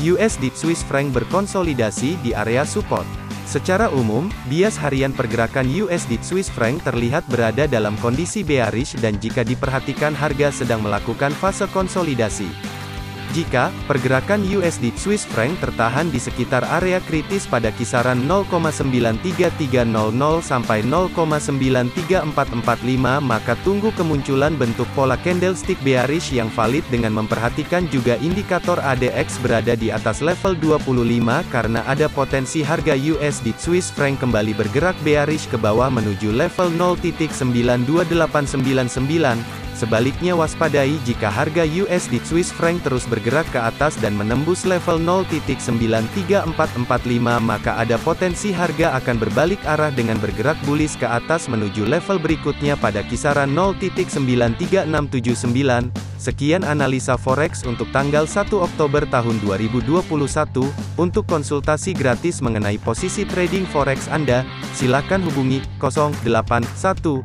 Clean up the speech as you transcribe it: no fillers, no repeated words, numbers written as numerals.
USD Swiss franc berkonsolidasi di area support. Secara umum, bias harian pergerakan USD Swiss franc terlihat berada dalam kondisi bearish dan jika diperhatikan harga sedang melakukan fase konsolidasi. Jika pergerakan USD Swiss franc tertahan di sekitar area kritis pada kisaran 0,93300 sampai 0,93445 maka tunggu kemunculan bentuk pola candlestick bearish yang valid dengan memperhatikan juga indikator ADX berada di atas level 25 karena ada potensi harga USD Swiss franc kembali bergerak bearish ke bawah menuju level 0,92899. Sebaliknya waspadai jika harga USD Swiss franc terus bergerak ke atas dan menembus level 0,93445 maka ada potensi harga akan berbalik arah dengan bergerak bullish ke atas menuju level berikutnya pada kisaran 0,93679. Sekian analisa forex untuk tanggal 1 Oktober tahun 2021. Untuk konsultasi gratis mengenai posisi trading forex Anda, silakan hubungi 081212